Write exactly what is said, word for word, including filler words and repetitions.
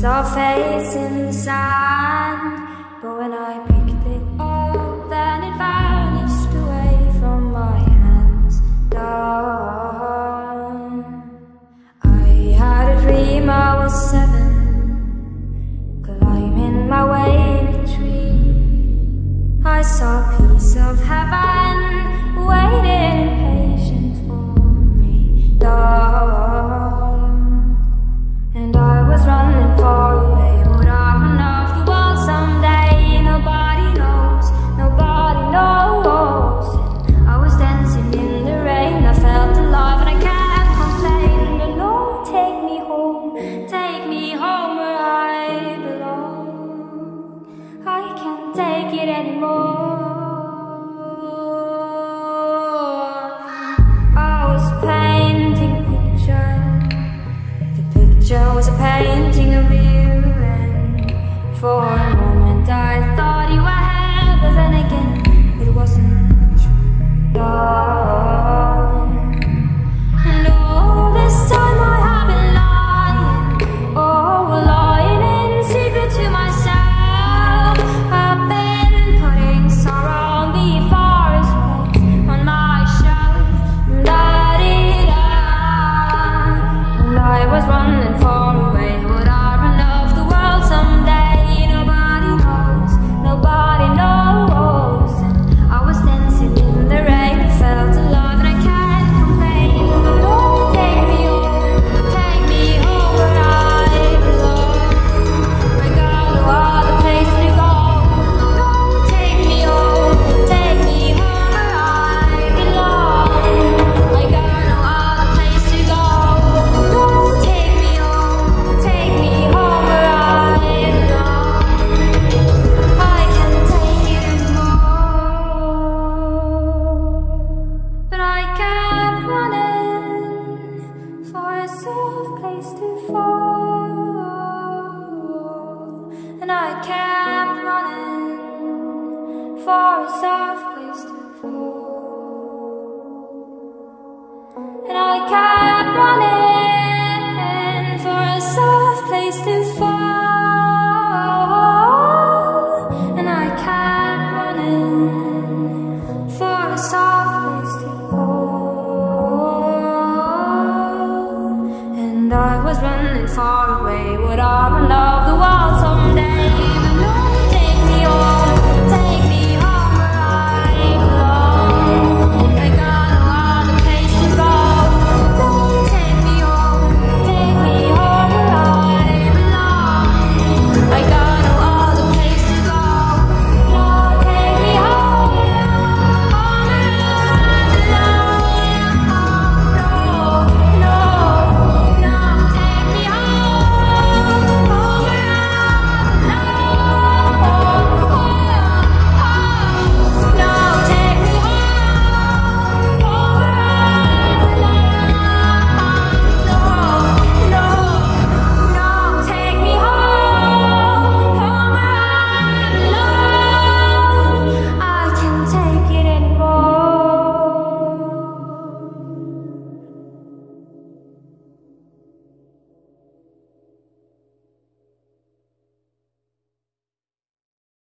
Saw a face in the sand, but when I picked it up, then it vanished away from my hands. Gone. I had a dream I was seven, climbing my way in a tree. I saw a piece of heaven waiting patient for me. Gone. I was painting of you, and for a moment I thought you were here, but then again it wasn't true. Oh, and all this time I have been lying, oh, lying in secret to myself. I've been putting sorrow on the forest place on my shelf. Da-dee-da. And I was running for far away, would our love